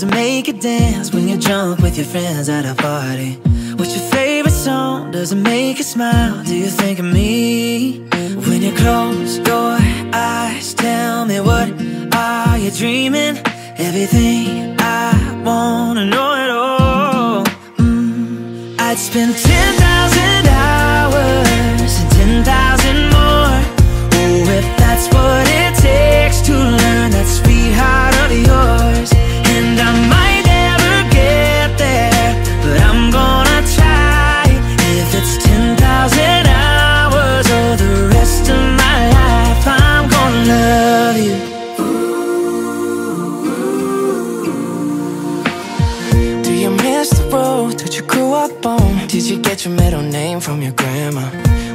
does it make you dance when you're drunk with your friends at a party? What's your favorite song? Does it make you smile? Do you think of me? When you close your eyes, tell me what are you dreaming? Everything I wanna know it all. I'd spend 10,000 hours and 10,000 more. Oh, if that's what it takes to learn that sweetheart of yours. And I might never get there, but I'm gonna try. If it's 10,000 hours or the rest of my life, I'm gonna love you. Did you grow up on? Did you get your middle name from your grandma?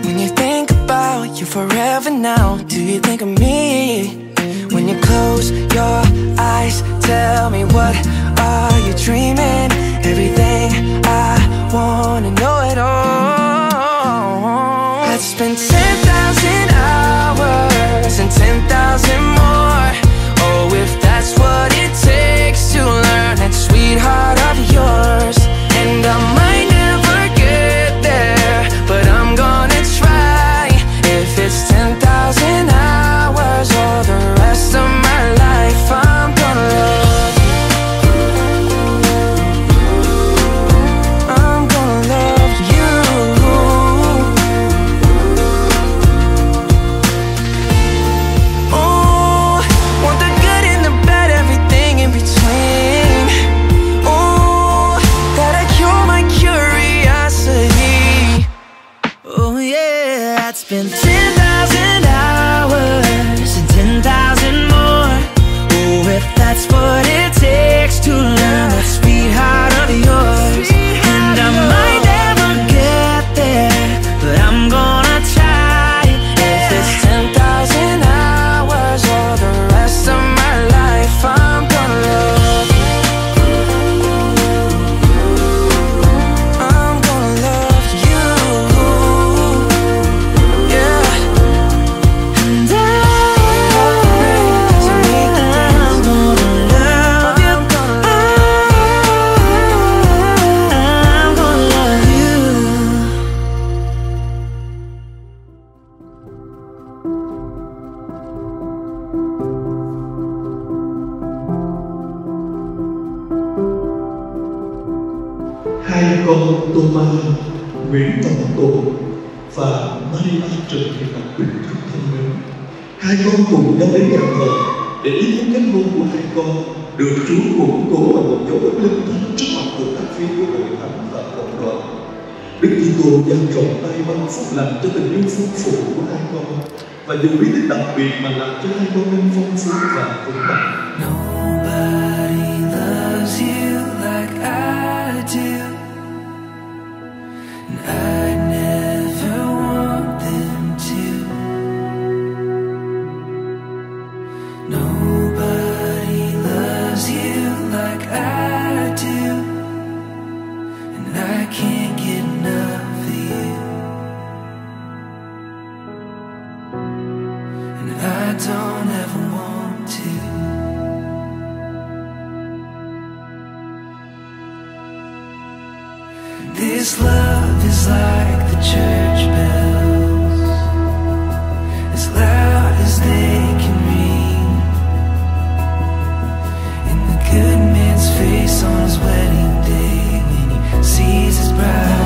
When you think about you forever now, do you think of me? When you close your eyes, tell me what are you dreaming? Everything I wanna know it all. I'd spend 10,000 hours and 10,000 more. Oh, if that's what it takes to learn that sweetheart of yours. And I might never get there, but I'm gonna try. If it's 10,000 hours or the rest of my life, I'm gonna love you. I'm gonna love you. Ooh, want the good and the bad, everything in between. Spend 10,000 hours and 10,000 more. Oh, if that's what it takes to learn that sweetheart of yours. And I might never get there, but I'm gonna try. If it's 10,000 hours or the rest of my life, I'm gonna love you. I'm gonna love you. Con Tôn Ma Nguyễn Hồng Tùng và Maria Trịnh Tạc Bình Thức Thanh Ninh, hai con cùng nhau đến nhà thờ để ý muốn kết hôn của hai con được Chúa củng cố bằng một dấu ấn linh thiêng trước mặt của các phi của hội thánh và cộng đoàn. Đức Kitô dang rộng tay ban phúc lành cho tình yêu phong phú của hai con và dùng bí tích đặc biệt mà làm cho hai con nên phong phú và vững mạnh. Nobody loves you like I do. I never want them to. Nobody loves you like I do, and I can't get enough of you, and I don't ever want to. This love is like the church bells, as loud as they can ring, in the good man's face on his wedding day when he sees his bride.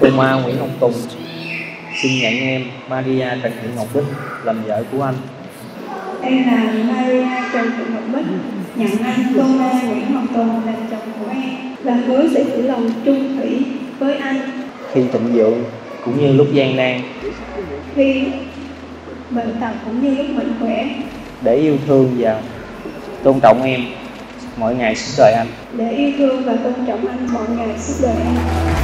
Tôn Ma Nguyễn Hồng Tùng xin nhận em Maria Trần Thị Ngọc Bích làm vợ của anh. Em là Maria Trần Thị Ngọc Bích, nhận anh Tôn Ma Nguyễn Hồng Tùng làm chồng của em, và hứa sẽ giữ lòng chung thủy với anh khi thịnh vượng cũng như lúc gian nan, khi bệnh tật cũng như lúc mạnh khỏe, để yêu thương và tôn trọng em. mỗi ngày suốt đời anh. Để yêu thương và tôn trọng anh mỗi ngày suốt đời anh.